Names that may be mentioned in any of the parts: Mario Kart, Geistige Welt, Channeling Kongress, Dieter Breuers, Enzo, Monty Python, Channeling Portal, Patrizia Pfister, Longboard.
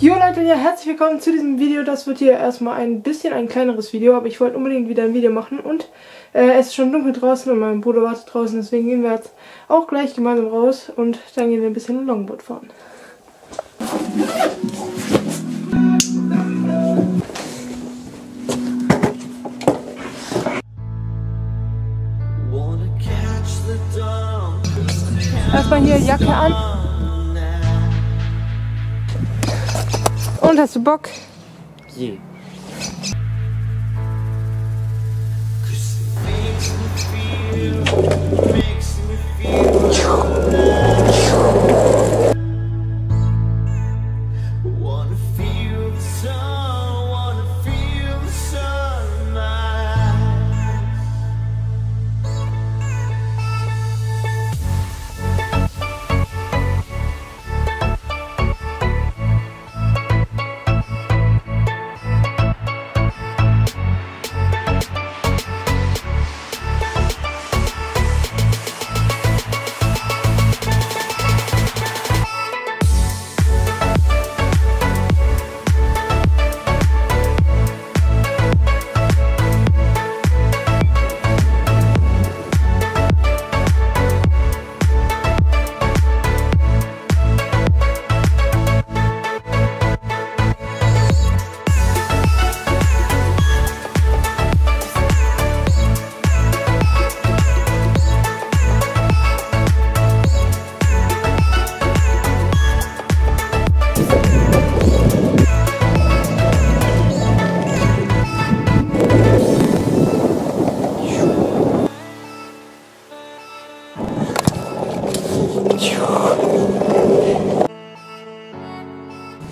Jo Leute, ja, herzlich willkommen zu diesem Video. Das wird hier erstmal ein kleineres Video, aber ich wollte unbedingt wieder ein Video machen und es ist schon dunkel draußen und mein Bruder wartet draußen, deswegen gehen wir jetzt auch gleich gemeinsam raus und dann gehen wir ein bisschen Longboard fahren. Erstmal hier Jacke an. Und hast du Bock? Yeah.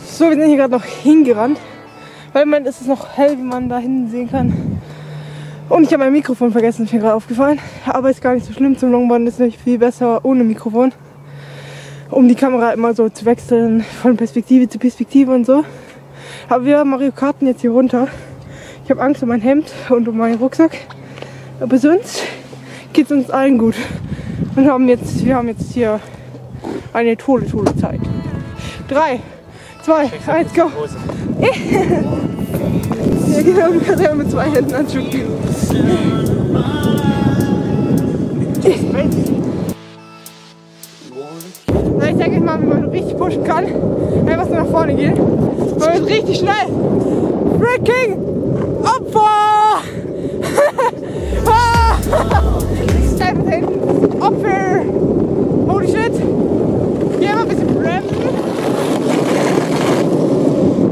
So, wir sind hier gerade noch hingerannt, weil man ist es noch hell, wie man da hinten sehen kann. Und ich habe mein Mikrofon vergessen, ist mir gerade aufgefallen. Aber ist gar nicht so schlimm, zum Longboarden ist nämlich viel besser ohne Mikrofon. Um die Kamera immer so zu wechseln, von Perspektive zu Perspektive und so. Aber wir Mario Karten jetzt hier runter. Ich habe Angst um mein Hemd und um meinen Rucksack. Aber sonst geht es uns allen gut. Und wir haben jetzt hier eine tolle Zeit. 3, 2, 1, go! Ja genau, du kannst ja mit 2 Händen anschauen. Na, ich zeig euch mal, wie man richtig pushen kann. Einfach so nach vorne gehen. Man wird richtig schnell. Freaking Opfer! Steif mit hinten. Opfer! Holy shit! Hier immer ein bisschen bremsen.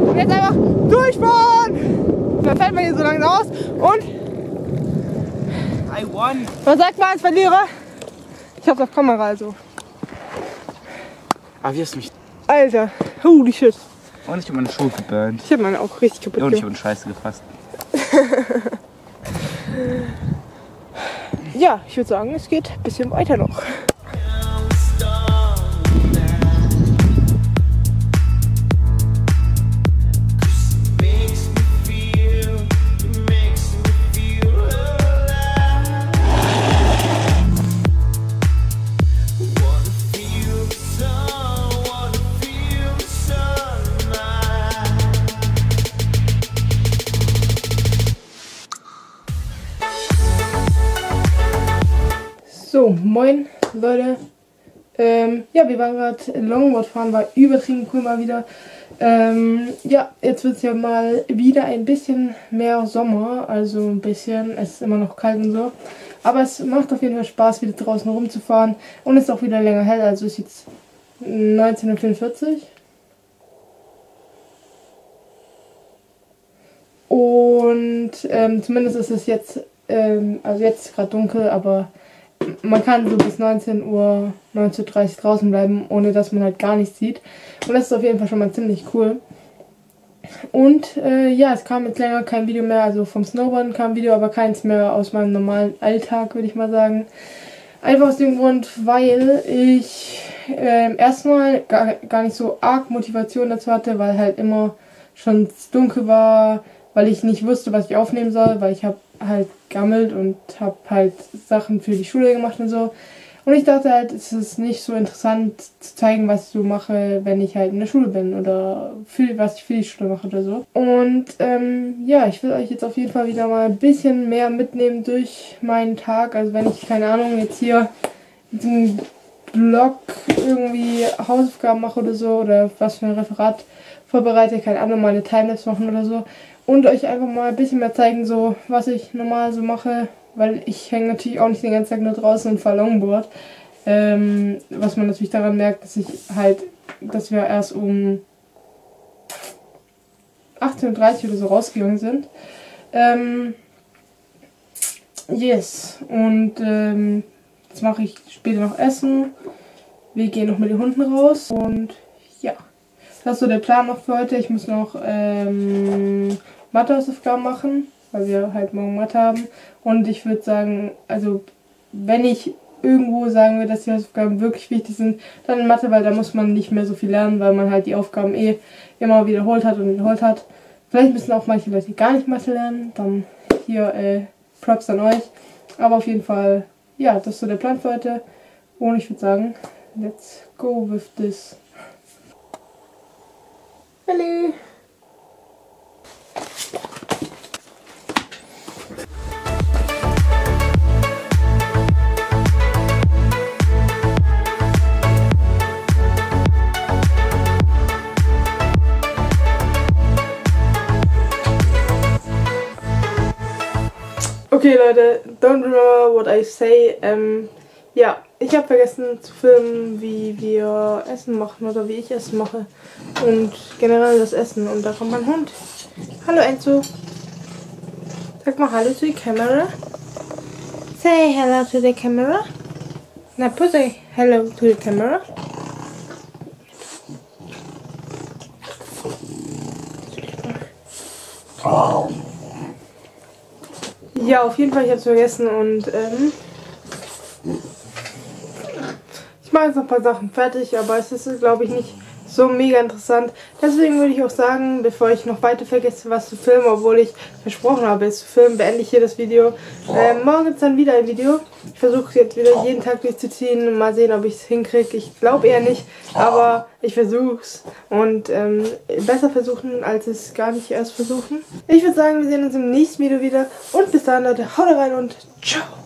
Und jetzt einfach durchfahren! Dann fällt man hier so lange raus und... I won! Was sagt man als Verlierer? Ich hab's auf Kamera, also. Aber wie hast du mich... Alter, holy shit! Und ich hab meine Schuhe geburnt. Ich hab meine auch richtig kaputt gemacht. Und ich hab in Scheiße gefasst. Ja, ich würde sagen, es geht ein bisschen weiter noch. So, moin Leute, ja, wir waren gerade Longboard fahren, war übertrieben cool mal wieder. Ja, jetzt wird es ja mal wieder ein bisschen mehr Sommer, also ein bisschen, es ist immer noch kalt und so. Aber es macht auf jeden Fall Spaß, wieder draußen rumzufahren und es ist auch wieder länger hell, also ist jetzt 19:44 Uhr. Und zumindest ist es jetzt, also jetzt ist gerade dunkel, aber... Man kann so bis 19 Uhr, 19:30 Uhr draußen bleiben, ohne dass man halt gar nichts sieht. Und das ist auf jeden Fall schon mal ziemlich cool. Und ja, es kam jetzt länger kein Video mehr, also vom Snowboarden kam ein Video, aber keins mehr aus meinem normalen Alltag, würde ich mal sagen. Einfach aus dem Grund, weil ich erstmal gar nicht so arg Motivation dazu hatte, weil halt immer schon dunkel war, weil ich nicht wusste, was ich aufnehmen soll, weil ich habe halt gammelt und habe halt Sachen für die Schule gemacht und so. Und ich dachte halt, es ist nicht so interessant zu zeigen, was ich so mache, wenn ich halt in der Schule bin oder was ich für die Schule mache oder so. Und ja, ich will euch jetzt auf jeden Fall wieder mal ein bisschen mehr mitnehmen durch meinen Tag. Also wenn ich, keine Ahnung, jetzt hier in diesem Blog irgendwie Hausaufgaben mache oder so oder was für ein Referat vorbereite, keine Ahnung, mal eine Timelapse machen oder so. Und euch einfach mal ein bisschen mehr zeigen, so was ich normal so mache. Weil ich hänge natürlich auch nicht den ganzen Tag nur draußen und fahre Longboard. Was man natürlich daran merkt, dass ich halt, dass wir erst um 18:30 Uhr oder so rausgegangen sind. Yes. Und jetzt mache ich später noch Essen. Wir gehen noch mit den Hunden raus. Und ja, das ist so der Plan noch für heute. Ich muss noch Mathehausaufgaben machen, weil wir halt morgen Mathe haben. Und ich würde sagen, also wenn ich irgendwo sagen will, dass die Hausaufgaben wirklich wichtig sind, dann in Mathe, weil da muss man nicht mehr so viel lernen, weil man halt die Aufgaben eh immer wiederholt hat. Vielleicht müssen auch manche Leute gar nicht Mathe lernen, dann hier Props an euch. Aber auf jeden Fall, ja, das ist so der Plan für heute. Und ich würde sagen, let's go with this. Hallo! Okay Leute, don't remember what I say. Ja, ich habe vergessen zu filmen, wie wir Essen machen oder wie ich Essen mache. Und generell das Essen. Und da kommt mein Hund. Hallo Enzo. Sag mal Hallo zu der Kamera. Say hello to the camera. Na pussy, hello to the camera. Ja, auf jeden Fall, ich habe es vergessen und ich mache jetzt noch ein paar Sachen fertig, aber es ist, glaube ich, nicht so mega interessant. Deswegen würde ich auch sagen, bevor ich noch weiter vergesse, was zu filmen, obwohl ich versprochen habe, es zu filmen, beende ich hier das Video. Morgen gibt es dann wieder ein Video. Ich versuche es jetzt wieder jeden Tag durchzuziehen und mal sehen, ob ich es hinkriege. Ich glaube eher nicht, aber ich versuche es. Und besser versuchen, als es gar nicht erst versuchen. Ich würde sagen, wir sehen uns im nächsten Video wieder. Und bis dahin, Leute, haut rein und ciao!